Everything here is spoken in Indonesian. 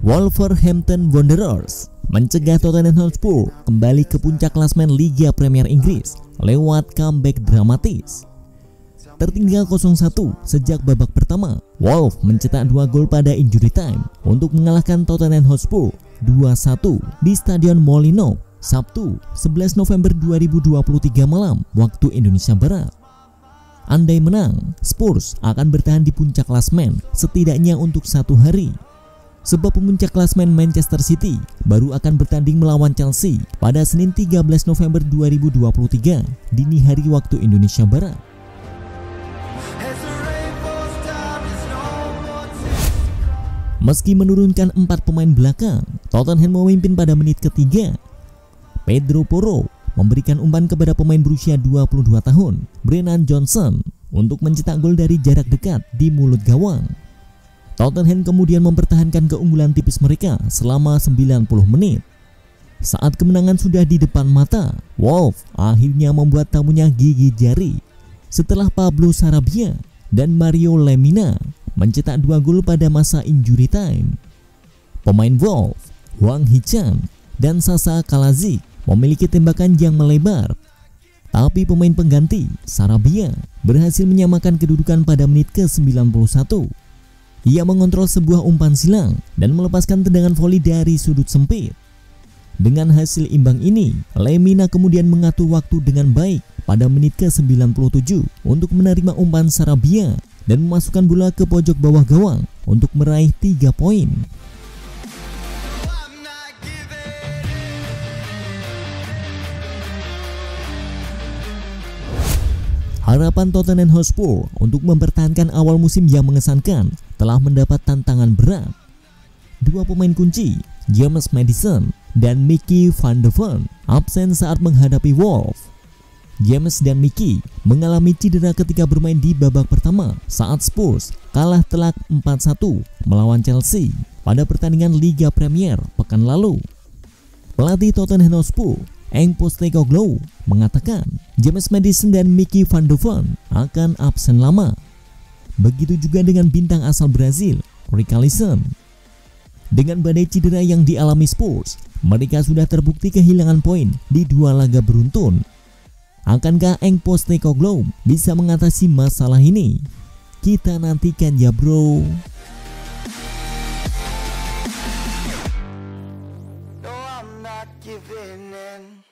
Wolverhampton Wanderers mencegah Tottenham Hotspur kembali ke puncak klasemen Liga Premier Inggris lewat comeback dramatis. Tertinggal 0-1 sejak babak pertama, Wolves mencetak 2 gol pada injury time untuk mengalahkan Tottenham Hotspur 2-1 di Stadion Molineux Sabtu 11 November 2023 malam waktu Indonesia Barat. Andai menang, Spurs akan bertahan di puncak klasemen setidaknya untuk 1 hari. Sebab pemuncak klasemen Manchester City baru akan bertanding melawan Chelsea pada Senin 13 November 2023 dini hari waktu Indonesia Barat. Meski menurunkan 4 pemain belakang, Tottenham memimpin pada menit ketiga. Pedro Porro memberikan umpan kepada pemain berusia 22 tahun, Brennan Johnson, untuk mencetak gol dari jarak dekat di mulut gawang. Tottenham kemudian mempertahankan keunggulan tipis mereka selama 90 menit. Saat kemenangan sudah di depan mata, Wolves akhirnya membuat tamunya gigit jari setelah Pablo Sarabia dan Mario Lemina mencetak 2 gol pada masa injury time. Pemain Wolves, Hwang Hee-chan dan Sasa Kalajdzic memiliki tembakan yang melebar. Tapi pemain pengganti, Sarabia, berhasil menyamakan kedudukan pada menit ke-91. Ia mengontrol sebuah umpan silang dan melepaskan tendangan voli dari sudut sempit. Dengan hasil imbang ini, Lemina kemudian mengatur waktu dengan baik pada menit ke-97 untuk menerima umpan Sarabia dan memasukkan bola ke pojok bawah gawang untuk meraih 3 poin. Harapan Tottenham Hotspur untuk mempertahankan awal musim yang mengesankan telah mendapat tantangan berat. 2 pemain kunci, James Maddison dan Micky van de Ven, absen saat menghadapi Wolves. James dan Micky mengalami cedera ketika bermain di babak pertama saat Spurs kalah telak 4-1 melawan Chelsea pada pertandingan Liga Premier pekan lalu. Pelatih Tottenham Hotspur, Ange Postecoglou, mengatakan James Maddison dan Micky van de Ven akan absen lama. Begitu juga dengan bintang asal Brazil, Richarlison. Dengan badai cedera yang dialami Spurs, mereka sudah terbukti kehilangan poin di 2 laga beruntun. Akankah Ange Postecoglou bisa mengatasi masalah ini? Kita nantikan ya bro. No, I'm not giving in.